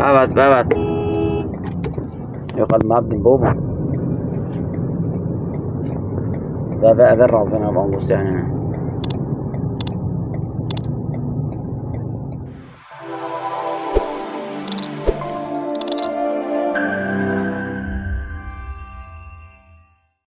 ابعد يقعد مع ابن بابا. ده بقى بره ربنا يبقى نبص يعني.